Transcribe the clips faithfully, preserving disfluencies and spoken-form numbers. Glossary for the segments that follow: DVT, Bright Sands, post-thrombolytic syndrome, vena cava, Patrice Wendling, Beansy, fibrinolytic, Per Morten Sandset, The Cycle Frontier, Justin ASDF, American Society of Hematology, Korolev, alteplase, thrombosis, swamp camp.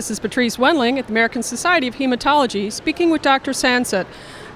This is Patrice Wendling at the American Society of Hematology speaking with Doctor Sandset.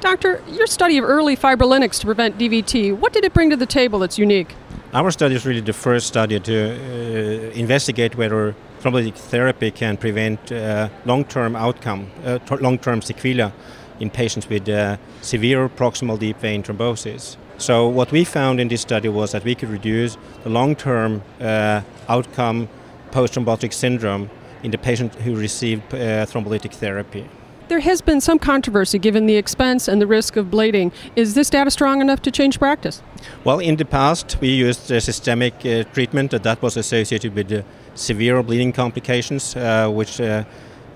Doctor, your study of early fibrinolytics to prevent D V T, what did it bring to the table that's unique? Our study is really the first study to uh, investigate whether thrombolytic therapy can prevent uh, long-term outcome, uh, long-term sequelae in patients with uh, severe proximal deep vein thrombosis. So what we found in this study was that we could reduce the long-term uh, outcome post-thrombotic syndrome in the patient who received uh, thrombolytic therapy. There has been some controversy given the expense and the risk of blading. Is this data strong enough to change practice? Well, in the past we used uh, systemic uh, treatment that was associated with uh, severe bleeding complications uh, which uh,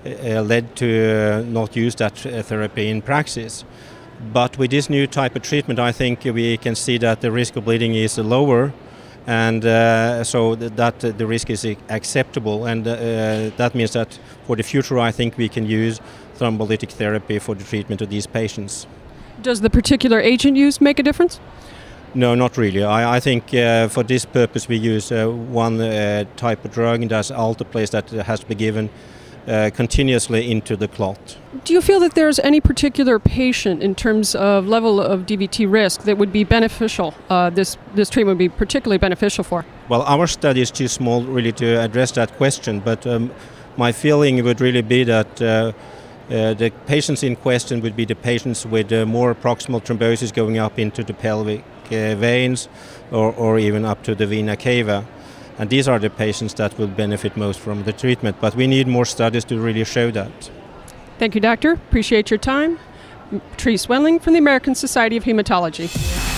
uh, led to uh, not use that uh, therapy in practice. But with this new type of treatment, I think we can see that the risk of bleeding is lower, and uh, so that the risk is acceptable, and uh, that means that for the future I think we can use thrombolytic therapy for the treatment of these patients. Does the particular agent used make a difference? No, not really. I, I think uh, for this purpose we use uh, one uh, type of drug, and that's alteplase, that has to be given Uh, continuously into the clot. Do you feel that there's any particular patient in terms of level of D V T risk that would be beneficial, uh, this, this treatment would be particularly beneficial for? Well, our study is too small really to address that question, but um, my feeling would really be that uh, uh, the patients in question would be the patients with uh, more proximal thrombosis going up into the pelvic uh, veins or, or even up to the vena cava. And these are the patients that will benefit most from the treatment, but we need more studies to really show that. Thank you, Doctor. Appreciate your time. Patrice Wendling from the American Society of Hematology.